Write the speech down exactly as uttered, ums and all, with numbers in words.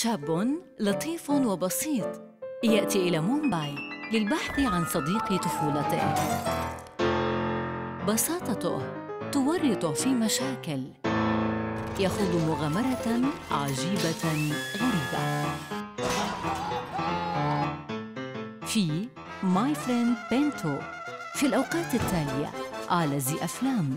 شاب لطيف وبسيط يأتي إلى مومباي للبحث عن صديق طفولته. بساطته تورطه في مشاكل، يخوض مغامرة عجيبة غريبة في ماي فريند بينتو في الأوقات التالية على زي أفلام.